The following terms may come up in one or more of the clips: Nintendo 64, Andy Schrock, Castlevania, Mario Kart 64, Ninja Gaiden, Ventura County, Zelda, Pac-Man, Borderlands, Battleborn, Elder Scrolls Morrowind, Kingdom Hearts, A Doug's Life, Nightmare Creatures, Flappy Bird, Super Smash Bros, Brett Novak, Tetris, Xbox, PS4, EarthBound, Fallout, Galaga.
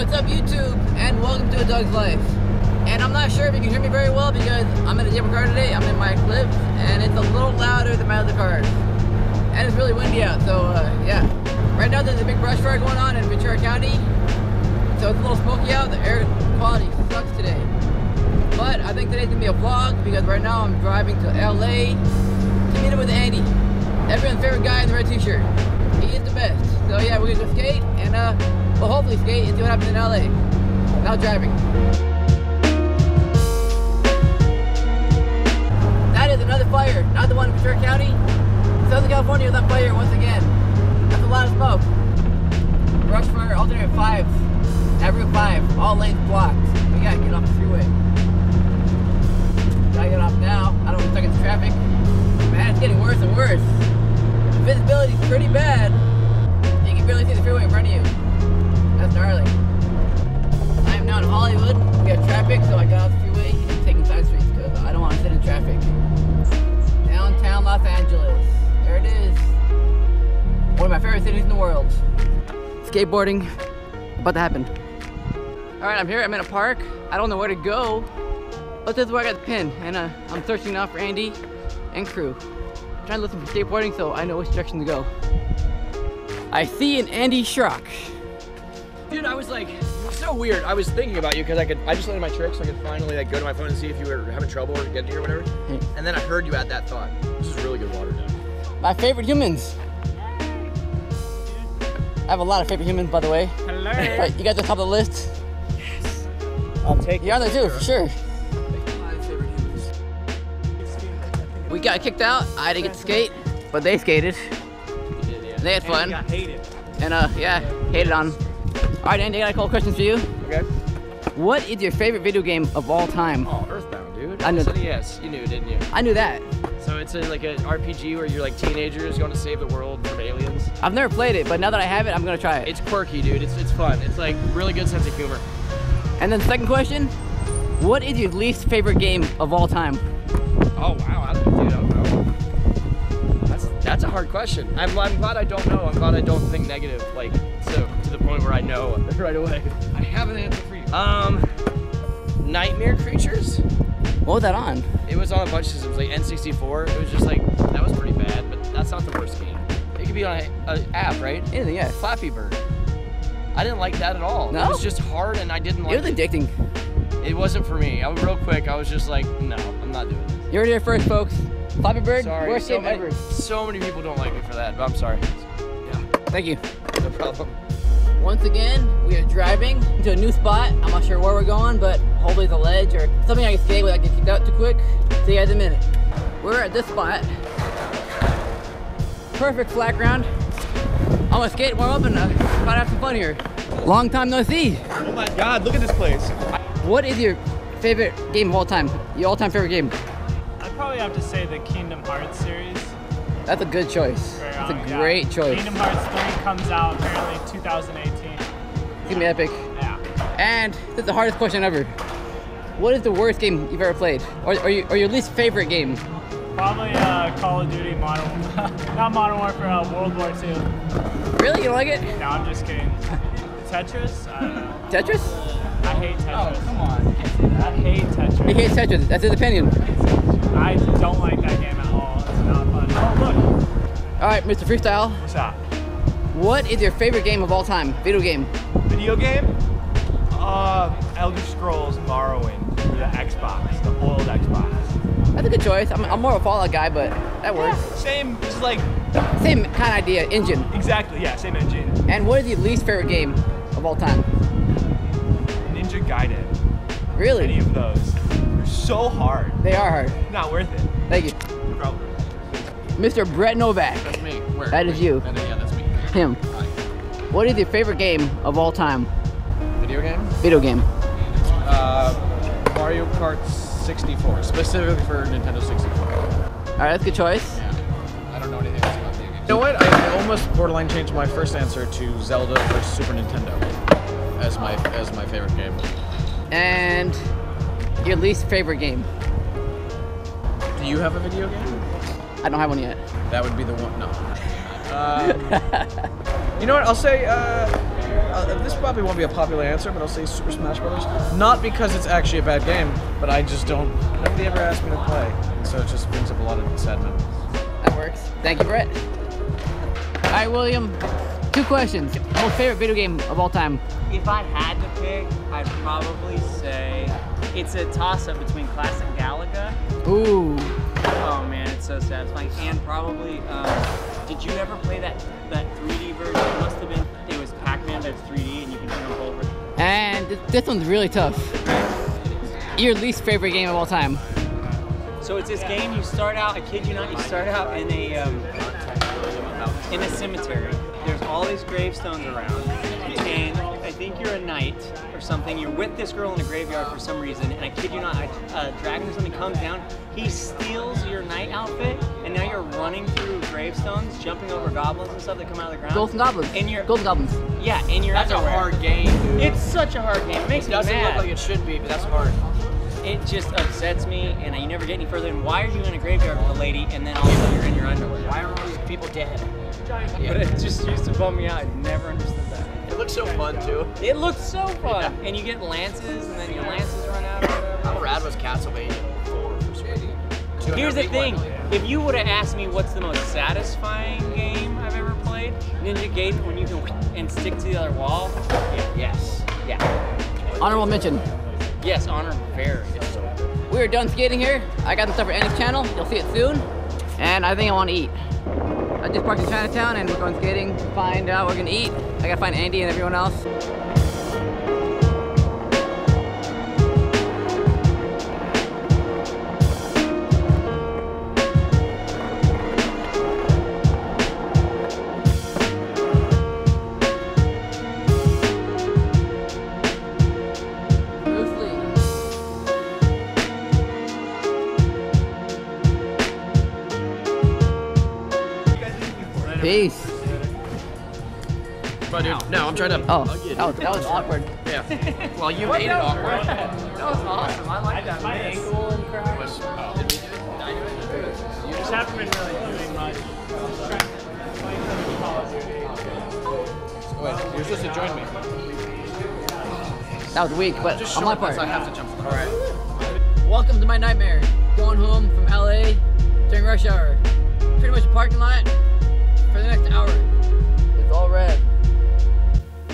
What's up, YouTube? And welcome to A Doug's Life. And I'm not sure if you can hear me very well because I'm in a different car today. I'm in my Eclipse, and it's a little louder than my other cars. And it's really windy out, so yeah. Right now there's a big brush fire going on in Ventura County, so it's a little smoky out. The air quality sucks today. But I think today's gonna be a vlog because right now I'm driving to LA to meet up with Andy, everyone's favorite guy in the red t-shirt. He is the best. So yeah, we're gonna go skate and well, hopefully skate and see what happens in LA. Now driving. That is another fire, not the one in Ventura County. Southern California is on fire once again. That's a lot of smoke. Brush fire, alternate 5, at Route 5, all lanes blocked. We gotta get off the freeway. Gotta get off now. I don't want to stuck in traffic. Man, it's getting worse and worse. The visibility's pretty bad. You can barely see the freeway in front of you. That's gnarly. I am now in Hollywood. We have traffic, so I got off the freeway and taking side streets because I don't want to sit in traffic. Downtown Los Angeles. There it is. One of my favorite cities in the world. Skateboarding. About to happen. Alright, I'm here. I'm in a park. I don't know where to go, but this is where I got the pin. And I'm searching now for Andy and crew. I'm trying to listen for skateboarding so I know which direction to go. I see an Andy Schrock. Dude, I was like, it's so weird. I was thinking about you because I just landed my trick so I could finally like go to my phone and see if you were having trouble or getting here or whatever. And then I heard you had that thought. This is really good water, dude. My favorite humans. I have a lot of favorite humans, by the way. Hello. Right, you got the top of the list. Yes. I'll take it. You're on there too, for sure. My favorite humans. We got kicked out. I didn't get to skate, but they skated. You did, yeah. They had fun. And got hated. And yeah, hated on. Alright, Andy, I got a couple questions for you. Okay. What is your favorite video game of all time? Oh, EarthBound, dude. I knew that. Yes, you knew, didn't you? I knew that. So it's like an RPG where you're like teenagers going to save the world from aliens. I've never played it, but now that I have it, I'm going to try it. It's quirky, dude. It's fun. It's like really good sense of humor. And then second question, what is your least favorite game of all time? Oh, wow. Dude, I don't know. That's a hard question. I'm glad I don't know. I'm glad I don't think negative, like, so to the point where I know right away. I have an answer for you. Nightmare Creatures? What was that on? It was on a bunch of systems, like N64. It was just like, that was pretty bad, but that's not the worst game. It could be on an app, right? Anything, yeah. Flappy Bird. I didn't like that at all. No? It was just hard and I didn't like it. It was addicting. It wasn't for me. Real quick, I was just like, no, I'm not doing this. You're here first, folks. Flappy Bird, worst game ever. So many people don't like me for that, but I'm sorry. Yeah. Thank you. No problem. Once again, we are driving to a new spot. I'm not sure where we're going, but hopefully the ledge or something I can skate without getting kicked out too quick. See you guys in a minute. We're at this spot. Perfect flat ground. I'm gonna skate warm up and try to have some fun here. Long time no see. Oh my God, look at this place. What is your favorite game of all time? Your all-time favorite game? Probably have to say the Kingdom Hearts series. That's a good choice. That's a great choice. Kingdom Hearts 3 comes out apparently 2018. It's gonna be epic. Yeah. And this is the hardest question ever. What is the worst game you've ever played, or your least favorite game? Probably Call of Duty World War II. Really, you don't like it? No, I'm just kidding. Tetris? I don't know. Tetris? I hate Tetris. Oh, come on. I hate Tetris. He hates Tetris. That's his opinion. I don't like that game at all. It's not fun. Oh, look. All right, Mr. Freestyle. What's up? What is your favorite game of all time? Video game. Video game? Elder Scrolls Morrowind for the Xbox, the old Xbox. That's a good choice. I'm more of a Fallout guy, but that works. Yeah, same, just like... Same kind of idea, engine. Exactly, yeah, same engine. And what is your least favorite game of all time? Ninja Gaiden. Really? Any of those. So hard. They are hard. Not worth it. Thank you. No problem. Mr. Brett Novak. That's me. Where? That is you. Yeah, that's me. Him. Hi. What is your favorite game of all time? Video game? Video game. Mario Kart 64, specifically for Nintendo 64. Alright, that's a good choice. Yeah. I don't know anything else about video games. You know what? I almost borderline changed my first answer to Zelda for Super Nintendo as my favorite game. And... your least favorite game? Do you have a video game? I don't have one yet. That would be the one. No. You know what? I'll say This probably won't be a popular answer, but I'll say Super Smash Bros. Not because it's actually a bad game, but I just don't. Nobody ever asked me to play, and so it just brings up a lot of sediment. That works. Thank you, Brett. All right, William. 2 questions. Most favorite video game of all time. If I had to pick, I'd probably say it's a toss-up between classic Galaga. Ooh. Oh man, it's so satisfying. And probably, did you ever play that 3D version? It must have been. It was Pac-Man that's 3D, and you can turn them over. And this one's really tough. Your least favorite game of all time. So it's this game. You start out. I kid you not. You start out in a cemetery. There's all these gravestones around, and I think you're a knight or something. You're with this girl in a graveyard for some reason, and I kid you not, a dragon or something comes down, he steals your knight outfit, and now you're running through gravestones, jumping over goblins and stuff that come out of the ground. Golden goblins. Yeah, and you're everywhere. That's a hard game, dude. It's such a hard game. It makes me mad. It doesn't look like it should be, but that's hard. It just upsets me, and you never get any further. And why are you in a graveyard with a lady, and then all of a sudden you're in your underwear? Why are all these people dead? Yeah. But it just used to bum me out. I never understood that. It looked so fun, too. It looked so fun! Yeah. And you get lances, and then your lances run out. How rad was Castlevania 4 for Sweden? Here's the thing. If you would have asked me what's the most satisfying game I've ever played, Ninja Gaiden, when you can and stick to the other wall, yeah. Yes. Yeah. Honorable mention. Yes, honor fair. We are done skating here. I got some stuff for Andy's channel. You'll see it soon. And I think I want to eat. I just parked in Chinatown and we're going skating. Find out what we're going to eat. I got to find Andy and everyone else. Peace. But dude, no, I'm trying to. Oh, that was awkward. Yeah. Well, you made it awkward. That was awesome. I like that. My ankle and crack. Did we do it? Did I do it? You just haven't been really doing much. Wait, you're supposed to join me. That was weak, but just on my part. I have to jump. All right. Welcome to my nightmare. Going home from LA during rush hour. Pretty much a parking lot. For the next hour. It's all red.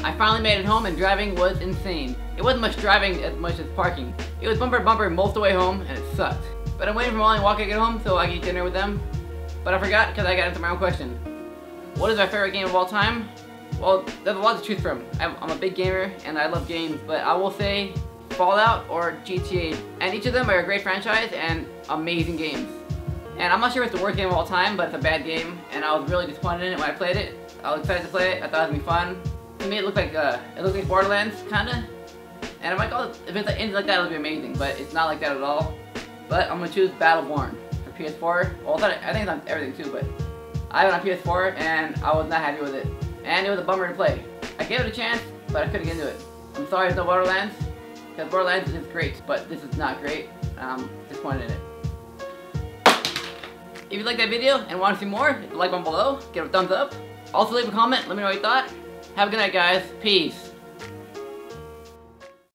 I finally made it home and driving was insane. It wasn't much driving as much as parking. It was bumper to bumper most of the way home and it sucked. But I'm waiting for Molly and Walker to get home so I can eat dinner with them. But I forgot because I got into my own question. What is my favorite game of all time? Well, there's a lot to choose from. I'm a big gamer and I love games, but I will say Fallout or GTA. And each of them are a great franchise and amazing games. And I'm not sure if it's the worst game of all time, but it's a bad game, and I was really disappointed in it when I played it. I was excited to play it. I thought it would be fun. To me, it looked like Borderlands, kinda. And I'm like, oh, if it ends like that, it'll be amazing. But it's not like that at all. But I'm gonna choose Battleborn for PS4. Well, I think it's on everything too, but I have it on PS4, and I was not happy with it. And it was a bummer to play. I gave it a chance, but I couldn't get into it. I'm sorry it's no Borderlands, because Borderlands is great, but this is not great. I'm disappointed in it. If you liked that video and want to see more, hit the like button below, give it a thumbs up. Also leave a comment, let me know what you thought. Have a good night guys, peace.